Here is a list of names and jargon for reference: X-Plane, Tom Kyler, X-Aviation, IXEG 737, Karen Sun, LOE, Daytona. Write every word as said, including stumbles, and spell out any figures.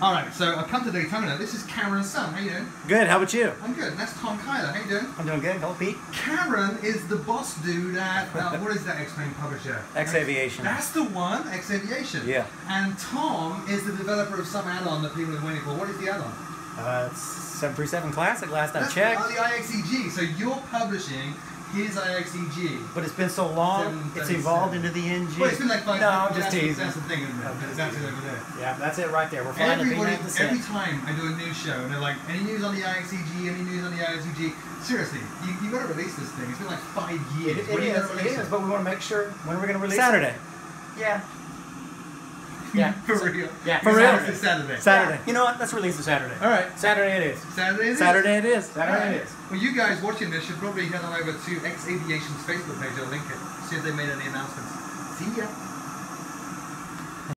All right, so I've come to Daytona now. This is Karen Sun. How you doing? Good. How about you? I'm good. And that's Tom Kyler. How you doing? I'm doing good. Hello, Pete. Karen is the boss dude at, uh, what is that X-Plane publisher? X-Aviation. That's the one, X-Aviation. Yeah. And Tom is the developer of some add-on that people have been waiting for. What is the add-on? Uh, it's seven thirty-seven Classic, last I checked. Oh, the I X E G. So you're publishing his I X E G. But it's been so long, it's evolved into the N G. Well, it's been like five No, I'm just teasing. That's the thing, isn't it? Okay. That's it over there. Yeah, that's it right there. We're finally being at the set. Every time I do a new show, and they're like, any news on the I X E G, any news on the I X E G. Seriously, you, you've got to release this thing. It's been like five years. It, it, it, is, it is, but we want to make sure when we're going to release it. Saturday. Yeah. Yeah. For real. Yeah. For real. It's Saturday. Saturday. Yeah. You know what? Let's release it Saturday. All right. Saturday it is. Saturday it is. Saturday it is. Saturday it is. Well, you guys watching this should probably head on over to X Aviation's Facebook page or link it, see if they made any announcements. See ya.